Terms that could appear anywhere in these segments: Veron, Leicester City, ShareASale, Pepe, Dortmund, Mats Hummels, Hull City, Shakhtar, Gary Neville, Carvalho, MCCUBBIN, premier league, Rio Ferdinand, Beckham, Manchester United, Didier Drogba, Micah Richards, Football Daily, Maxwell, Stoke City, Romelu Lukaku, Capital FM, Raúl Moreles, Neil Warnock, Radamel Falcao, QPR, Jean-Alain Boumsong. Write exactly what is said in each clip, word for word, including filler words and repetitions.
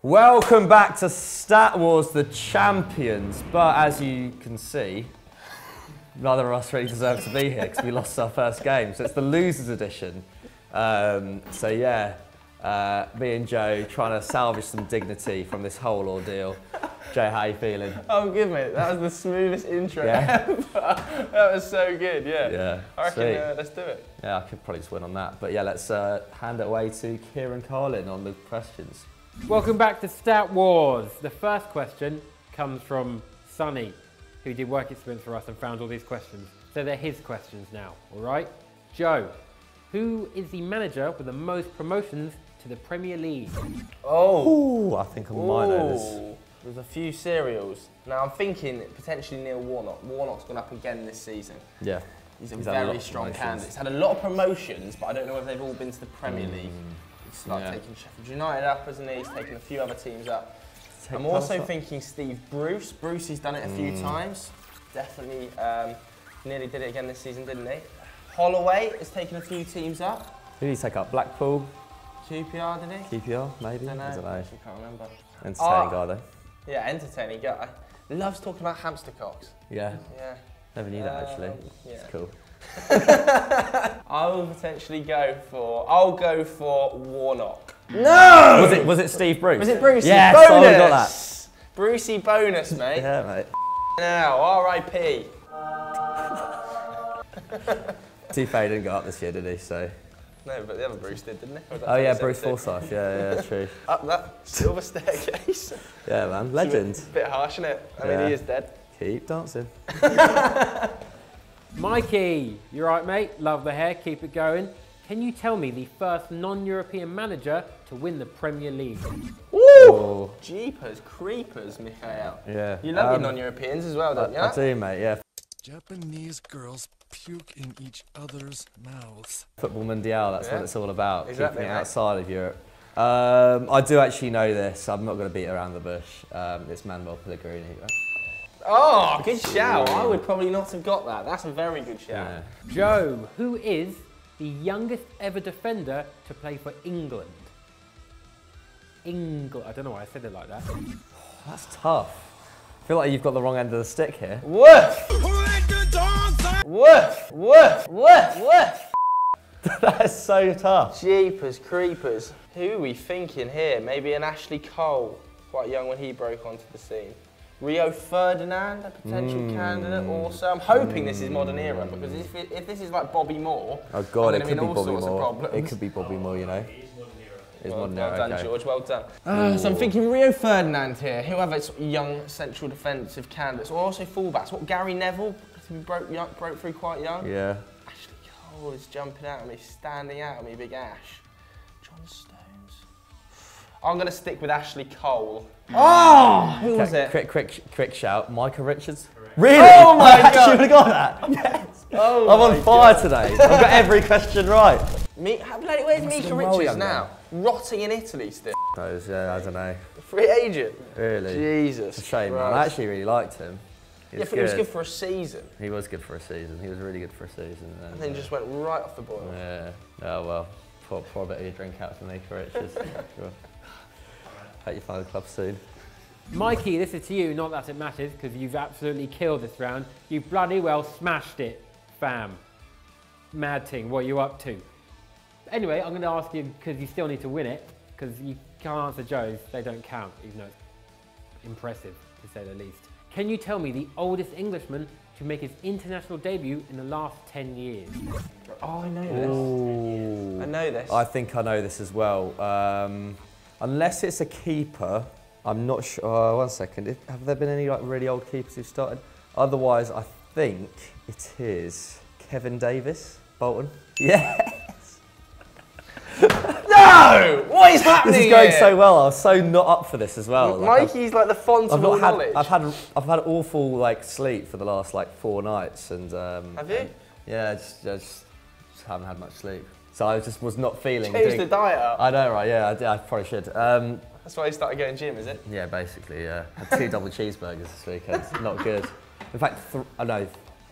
Welcome back to Stat Wars The Champions, but as you can see, neither of us really deserve to be here because we lost our first game, so it's the losers edition. Um, so yeah, uh, me and Joe trying to salvage some dignity from this whole ordeal. Joe, how are you feeling? Oh, good mate, that was the smoothest intro yeah. ever. That was so good, yeah. yeah I reckon uh, let's do it. Yeah, I could probably just win on that, but yeah, let's uh, hand it away to Kieran Carlin on the questions. Welcome back to Stat Wars. The first question comes from Sonny, who did work experience for us and found all these questions. So they're his questions now, all right? Joe, who is the manager with the most promotions to the Premier League? Oh, Ooh, I think I might know this. There's a few serials. Now I'm thinking potentially Neil Warnock. Warnock's gone up again this season. Yeah. He's a He's very a strong candidate. He's had a lot of promotions, but I don't know whether they've all been to the Premier mm. League. He's like yeah. taking Sheffield United up, hasn't he? He's taking a few other teams up. Take I'm also up. thinking Steve Bruce. Bruce, he's done it a few mm. times. Definitely um, nearly did it again this season, didn't he? Holloway has taken a few teams up. Who did he take up? Blackpool? Q P R, did he? Q P R, maybe? I don't know. I don't know. I can't remember. Entertaining oh. guy, though. Yeah, entertaining guy. Loves talking about hamster cocks. Yeah. Yeah. Never knew that, actually. Um, yeah. It's cool. I will potentially go for. I'll go for Warnock. No. Was it? Was it Steve Bruce? Was it Brucey? Yes, bonus. I got that. Brucey bonus, mate. Yeah, mate. Now, R I P T-Fay didn't go up this year, did he? So. No, but the other Bruce did, didn't he? Oh yeah, Bruce Forsyth. Yeah, yeah, true. Up that silver staircase. Yeah, man, legend. It's a bit harsh, isn't it? I yeah. mean, he is dead. Keep dancing. Mikey, you're right, mate. Love the hair. Keep it going. Can you tell me the first non-European manager to win the Premier League? Woo! Oh. Jeepers, creepers, Mikhail. Yeah. You love um, your non-Europeans as well, don't I, you? I do, mate. Yeah. Japanese girls puke in each other's mouths. Football Mundial. That's yeah. what it's all about. Exactly. Keeping it outside of Europe. Um, I do actually know this. I'm not going to beat around the bush. Um, it's Manuel Pellegrini. Right? Oh, good shout. I would probably not have got that. That's a very good shout. Yeah. Joe, who is the youngest ever defender to play for England? England. I don't know why I said it like that. That's tough. I feel like you've got the wrong end of the stick here. Woof! Woof! Woof! Woof! Woof! That is so tough. Jeepers creepers. Who are we thinking here? Maybe an Ashley Cole, quite young when he broke onto the scene. Rio Ferdinand, a potential mm. candidate also. I'm hoping mm. this is modern era, because if, it, if this is like Bobby Moore, oh god, it could be Bobby Moore. It could be Bobby Moore, you know. It is modern era. It's well, modern well era, done, okay. George, well done. Uh, so I'm thinking Rio Ferdinand here, whoever young central defensive candidates, or also fullbacks. What, Gary Neville, who broke, broke through quite young? Yeah. Ashley Cole is jumping out at me, standing out at me, big Ash. John Stone. I'm going to stick with Ashley Cole. Oh! Who okay, was it? Quick, quick, quick shout. Micah Richards. Correct. Really? Oh my I god! I actually got that. Yes. Oh I'm on fire god. today. I've got every question right. Me, where's Micah Richards now? There. Rotting in Italy still. Those, yeah, I don't know. Free agent. Really? Jesus. It's a shame, Christ. man. I actually really liked him. He yeah, but he was good for a season. He was good for a season. He was really good for a season. And, and then uh, just went right off the boil. Yeah. Oh well. Poor, poor bit of your drink out for Micah Richards. Sure. You find the club soon. Mikey, this is to you, not that it matters, because you've absolutely killed this round. You bloody well smashed it, fam. Mad ting, what are you up to? Anyway, I'm going to ask you, because you still need to win it, because you can't answer Joe's, they don't count, even though it's impressive, to say the least. Can you tell me the oldest Englishman to make his international debut in the last ten years? Oh, I know this. Ooh. I know this. I think I know this as well. Um, Unless it's a keeper, I'm not sure. Oh, one second. If, have there been any like really old keepers who started? Otherwise, I think it is Kevin Davis Bolton. Yes. No! What is happening? This is going here? so well. I was so not up for this as well. Like, Mikey's I've, like the font I've of all had, knowledge. I've had I've had awful like sleep for the last like four nights, and um, have you? And, yeah, I just, I just just haven't had much sleep. So I just was not feeling. Change doing, the diet up. I know, right? Yeah, I, did, I probably should. Um, That's why you started going gym, is it? Yeah, basically. Yeah, I had two double cheeseburgers this weekend. Not good. In fact, th I know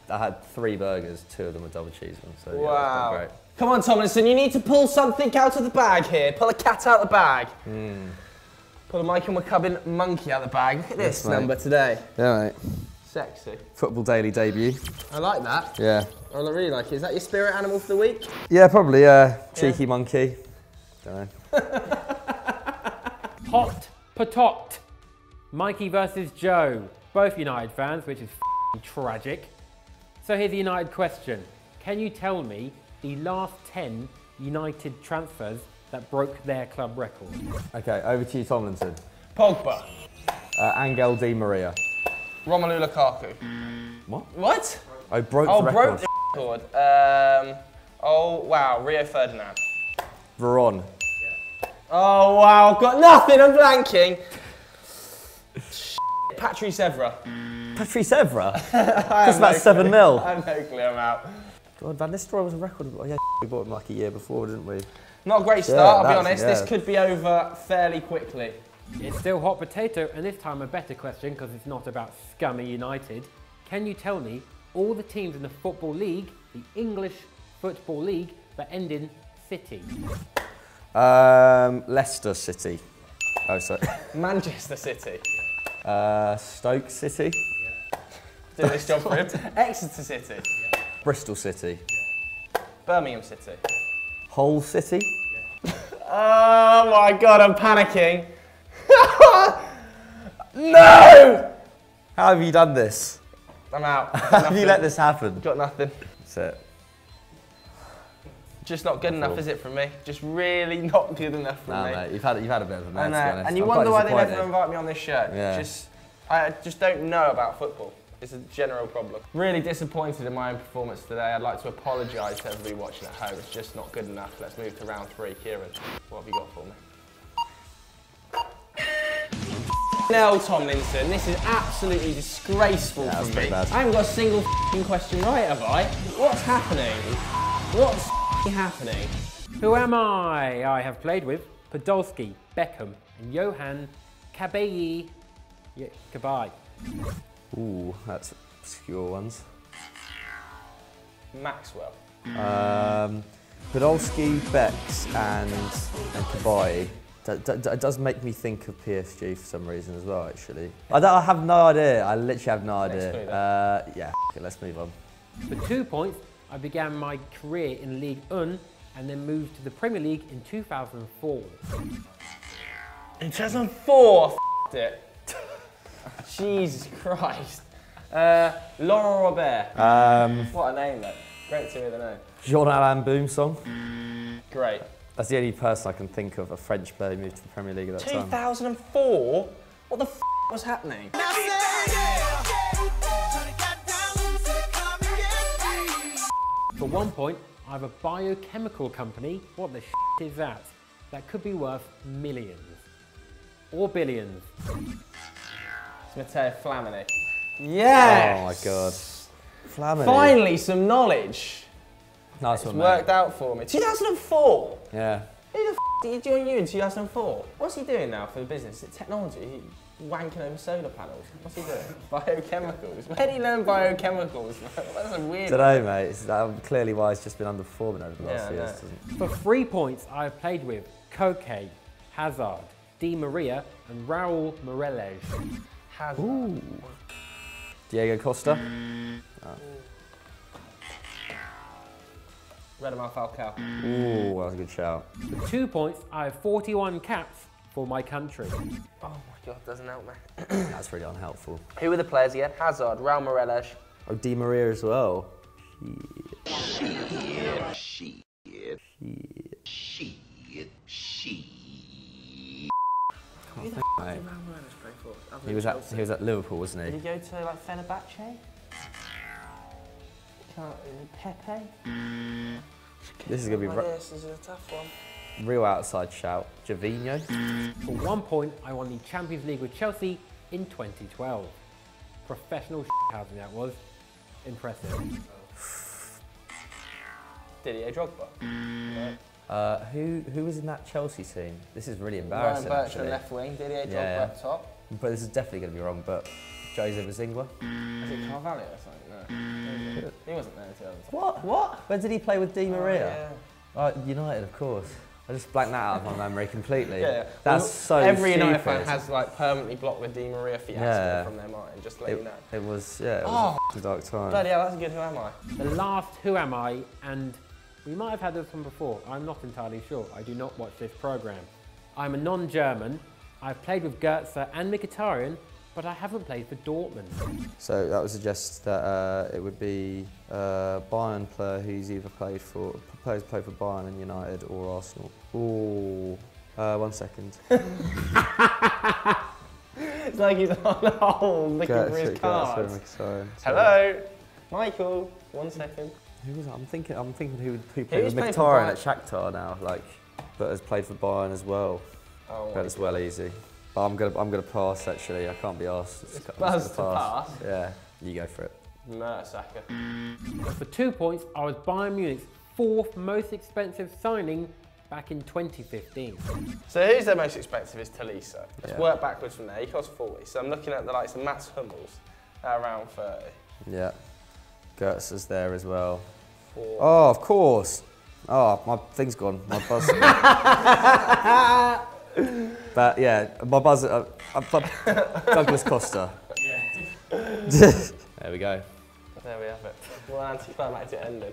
I had three burgers. Two of them were double cheeseburgers. So, wow. Yeah, not great. Come on, Tomlinson. You need to pull something out of the bag here. Pull a cat out of the bag. Mm. Put a Michael McCubbin monkey out of the bag. Look at this yes, number today. Yeah, mate. Sexy. Football Daily debut. I like that. Yeah. I really like it. Is that your spirit animal for the week? Yeah, probably. Yeah. Cheeky yeah. monkey. Don't know. Hot patot. Mikey versus Joe. Both United fans, which is f***ing tragic. So here's the United question. Can you tell me the last ten United transfers that broke their club record? Okay, over to you, Tomlinson. Pogba. Uh, Angel Di Maria. Romelu Lukaku. What? What? I broke oh, the record. broke the record. Um, oh, wow, Rio Ferdinand. Veron. Yeah. Oh, wow, I've got nothing, I'm blanking. Patrice Evra. Patrice Evra? That's about no seven mil. I have no clue, I'm out. God, man, this story was a record. Oh, yeah, we bought him like a year before, didn't we? Not a great start, yeah, I'll be honest. Yeah. This could be over fairly quickly. It's still hot potato, and this time a better question, because it's not about scummy United. Can you tell me all the teams in the Football League, the English Football League, that end in City? Um, Leicester City. Oh, sorry. Manchester City. Uh, Stoke City. Yeah. Do this job for him. Exeter City. Yeah. Bristol City. Yeah. Birmingham City. Hull City. Yeah. Oh my God, I'm panicking. No! How have you done this? I'm out. How have you let this happen? Got nothing. That's it. Just not good enough, is it, from me? Just really not good enough from nah, me. Mate, you've had you've had a bit of a mess, to be honest. And you I'm wonder why they never invite me on this show. Yeah. Just I just don't know about football. It's a general problem. Really disappointed in my own performance today. I'd like to apologise to everybody watching at home. It's just not good enough. Let's move to round three. Kieran, what have you got for me? Nell Tomlinson, this is absolutely disgraceful yeah, from me. Bad. I haven't got a single question right, have I? What's happening? What's happening? Who am I? I have played with Podolski, Beckham, and Johan Kabaye. Yeah, Kabaye. Ooh, that's obscure ones. Maxwell. Um, Podolski, Becks, and, and Kabaye. It does make me think of P S G for some reason as well, actually. I, don't, I have no idea. I literally have no idea. Uh, yeah, okay, let's move on. For two points, I began my career in Ligue one and then moved to the Premier League in two thousand four. In two thousand four? F***ed it. Jesus Christ. Uh, Laura Robert. Um, what a name, though. Great to hear the name. Jean-Alain Boumsong. Great. That's the only person I can think of, a French player who moved to the Premier League at that time. two thousand four? What the f*** was happening? For one point, I have a biochemical company. What the s*** is that? That could be worth millions. Or billions. It's Matteo Flamini. Yes! Oh my God. Flamini. Finally, some knowledge. Nice it's one, worked mate. out for me. two thousand four? Yeah. Who the f*** did you join you in two thousand four? What's he doing now for the business? It's technology, he's wanking over solar panels. What's he doing? Biochemicals. Where did he learn biochemicals? That's a weird one. I don't know, mate. It's, um, clearly why he's just been underperforming over the last yeah, few years. For three points, I have played with Koke, Hazard, Di Maria, and Raúl Moreles. Hazard. Ooh. Diego Costa. Oh. Radamel Falcao. Ooh, that was a good shout. For two points, I have forty-one caps for my country. Oh my God, doesn't help me. That's really unhelpful. Who are the players again? Hazard, Raul Moreles. Oh, Di Maria as well. Shit. Shit. Shit. Shit. Shit. Shit. Who the f*** did Raul Moreles play for? He was, at, he was at Liverpool, wasn't he? Did he go to like Fenerbahce? Pepe? This is going to be... This is a tough one. Real outside shout. Jovino. For one point, I won the Champions League with Chelsea in twenty twelve. Professional shithousing that was. Impressive. Didier Drogba. Yeah. Uh, who, who was in that Chelsea team? This is really embarrassing, Ryan Bertrand left wing, Didier Drogba yeah. up top. But this is definitely going to be wrong, but... Jose Bazingua. Is it Carvalho or something? No. He wasn't there until... What? What? Where did he play with Di Maria? Oh, yeah. Oh, United, of course. I just blanked that out of my memory completely. Yeah, yeah. That's well, so every stupid. United fan has like permanently blocked the Di Maria fiasco yeah. from their mind. Just let it, you know. It was yeah. It was oh, a dark time. Bloody hell, that's a good Who Am I. The last Who Am I, and we might have had this one before. I'm not entirely sure. I do not watch this program. I'm a non-German. I've played with Goetze and Mkhitaryan, but I haven't played for Dortmund. So that would suggest that uh, it would be a Bayern player who's either played for, proposed play for Bayern and United or Arsenal. Ooh, uh, one second. It's like he's on the hole looking for his cards. Hello, Michael. One second. Who was that? I'm thinking. I'm thinking who who played with Mkhitaryan at Shakhtar now, like, but has played for Bayern as well. Oh, that's well easy. But I'm gonna, I'm gonna pass actually. I can't be asked. It's it's pass. pass. Yeah, you go for it. No, Saka. For two points, I was Bayern Munich's fourth most expensive signing back in twenty fifteen. So who's their most expensive is Tolisso. Let's yeah. work backwards from there. He costs forty. So I'm looking at the likes of Mats Hummels at around thirty. Yeah. Goetz is there as well. Four. Oh, of course. Oh, my thing's gone. My buzz. But yeah, my buzzer, uh, uh, Douglas Costa. There we go. There we have it. Well, anticlimactic ended.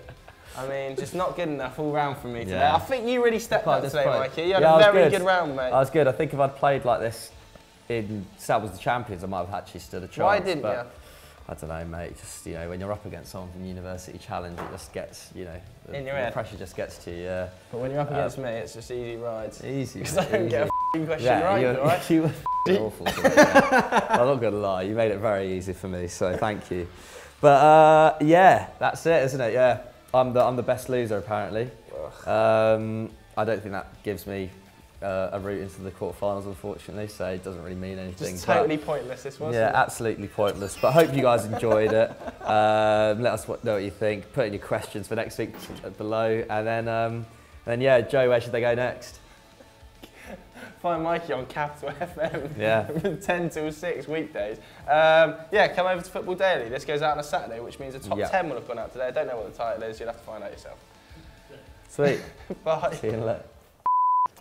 I mean, just not good enough all round for me today. Yeah. I think you really stepped up today, Mikey. You had yeah, a very good. good round, mate. I was good. I think if I'd played like this in Stat Wars The Champions, I might have actually stood a chance. Why didn't you? I don't know, mate. Just, you know, when you're up against someone from University Challenge, it just gets, you know, the, in your head. The pressure just gets to you, yeah. But when you're up against um, me, it's just easy rides. Easy. Because I don't easy. get a f***ing question yeah, right, you're, right? You were f***ing awful for me, yeah. I'm not going to lie, you made it very easy for me, so thank you. But, uh, yeah, that's it, isn't it? Yeah, I'm the, I'm the best loser, apparently. Um, I don't think that gives me Uh, a route into the quarterfinals, unfortunately, so it doesn't really mean anything. Just totally but, pointless, this was. Yeah, it? absolutely pointless. But I hope you guys enjoyed it. Um, let us know what you think. Put in your questions for next week below, and then, um, then yeah, Joe, where should they go next? Find Mikey on Capital F M. Yeah. From ten till six weekdays. Um, yeah, come over to Football Daily. This goes out on a Saturday, which means the top yeah. ten will have gone out today. I don't know what the title is. You'll have to find out yourself. Sweet. Bye. See you later.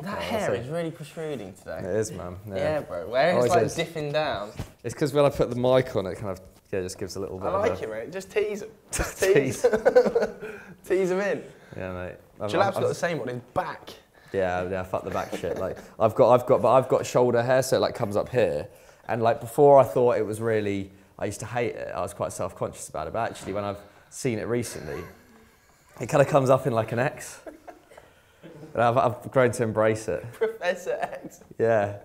That oh, hair is really protruding today. It is, man. Yeah, yeah bro. Where it's like is. dipping down. It's because when I put the mic on, it kind of yeah just gives a little bit. I like of it, mate. Just tease him. Just tease. Tease him in. Yeah, mate. Jalap's got the same on his back. Yeah, yeah. Fuck the back shit. Like I've got, I've got, but I've got shoulder hair, so it like comes up here. And like before, I thought it was really. I used to hate it. I was quite self-conscious about it. But actually, when I've seen it recently, it kind of comes up in like an X. And I've, I've grown to embrace it. Professor X. Yeah.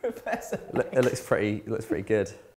Professor X. It looks pretty. It looks pretty good.